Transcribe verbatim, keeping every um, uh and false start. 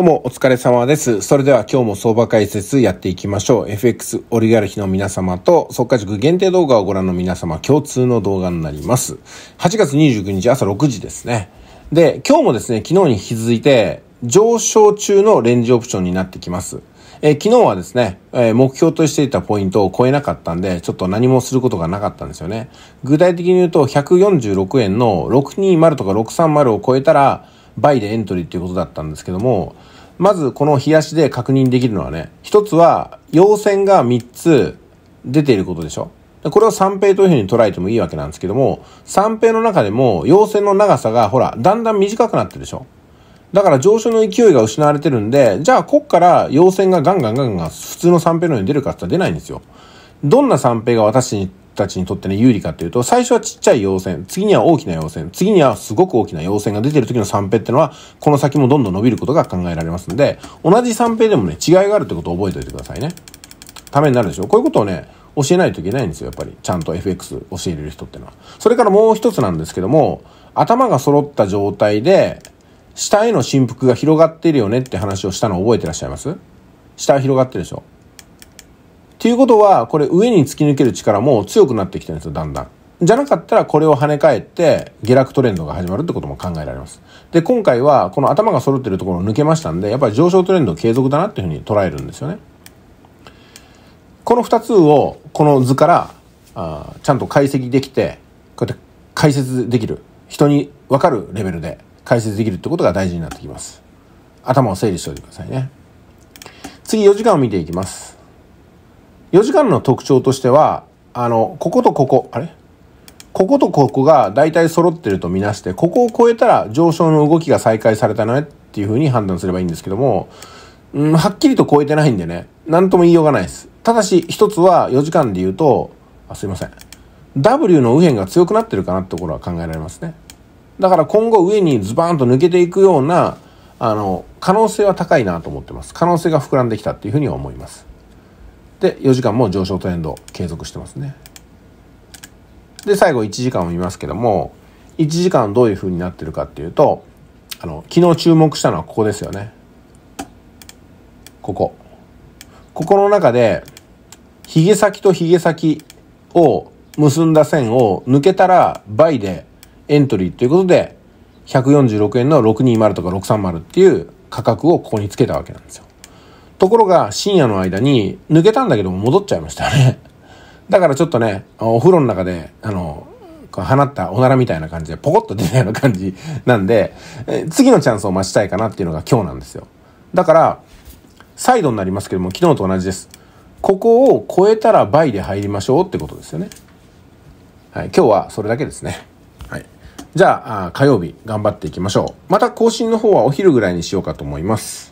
どうもお疲れ様です。それでは今日も相場解説やっていきましょう。エフエックス オリガルヒの皆様と速稼塾限定動画をご覧の皆様共通の動画になります。はちがつにじゅうくにち朝ろくじですね。で、今日もですね、昨日に引き続いて上昇中のレンジオプションになってきます。えー、昨日はですね、えー、目標としていたポイントを超えなかったんで、ちょっと何もすることがなかったんですよね。具体的に言うとひゃくよんじゅうろくえんのろくにじゅうとかろくさんじゅうを超えたら、バイでエントリーっていうことだったんですけども、まずこの冷やしで確認できるのはね、一つは陽線がみっつ出ていることでしょ。これを三平というふうに捉えてもいいわけなんですけども、三平の中でも陽線の長さがほら、だんだん短くなってるでしょ。だから上昇の勢いが失われてるんで、じゃあこっから陽線がガンガンガンガン普通の三平のように出るかって言ったら出ないんですよ。どんな三平が私たちにとってね、有利かっていうと、最初はちっちゃい陽線、次には大きな陽線、次にはすごく大きな陽線が出てる時の三平ってのは、この先もどんどん伸びることが考えられますんで、同じ三平でもね、違いがあるってことを覚えておいてくださいね。ためになるでしょ。こういうことをね、教えないといけないんですよ、やっぱり。ちゃんと エフエックス 教えれる人ってのは。それからもう一つなんですけども、頭が揃った状態で、下への振幅が広がっているよねって話をしたのを覚えてらっしゃいます？下は広がってるでしょ。っていうことは、これ上に突き抜ける力も強くなってきてるんですよ、だんだん。じゃなかったらこれを跳ね返って下落トレンドが始まるってことも考えられます。で、今回はこの頭が揃ってるところを抜けましたんで、やっぱり上昇トレンド継続だなっていうふうに捉えるんですよね。このふたつをこの図からあちゃんと解析できて、こうやって解説できる。人に分かるレベルで解説できるってことが大事になってきます。頭を整理しておいてくださいね。次よじかんを見ていきます。よじかんの特徴としては、あの、こことここ、あれ？こことここが大体揃ってるとみなして、ここを超えたら上昇の動きが再開されたねっていうふうに判断すればいいんですけども、うん、はっきりと超えてないんでね、なんとも言いようがないです。ただし、一つはよじかんで言うと、あ、すいません。W の右辺が強くなってるかなってところは考えられますね。だから今後上にズバーンと抜けていくような、あの、可能性は高いなと思ってます。可能性が膨らんできたっていうふうには思います。で、よじかんも上昇トレンド継続してますね。で、最後いちじかんを見ますけども、いちじかんどういうふうになってるかっていうと、あの、昨日注目したのはここですよね。ここ。ここの中で、ヒゲ先とヒゲ先を結んだ線を抜けたら、バイでエントリーということで、ひゃくよんじゅうろくえんのろくにじゅうとかろくさんじゅうっていう価格をここにつけたわけなんですよ。ところが深夜の間に抜けたんだけども戻っちゃいましたよね。だからちょっとね、お風呂の中で、あの、放ったおならみたいな感じでポコッと出たような感じなんで、次のチャンスを待ちたいかなっていうのが今日なんですよ。だから、再度になりますけども、昨日と同じです。ここを超えたら倍で入りましょうってことですよね。はい、今日はそれだけですね。はい。じゃあ、火曜日頑張っていきましょう。また更新の方はお昼ぐらいにしようかと思います。